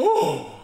Oh.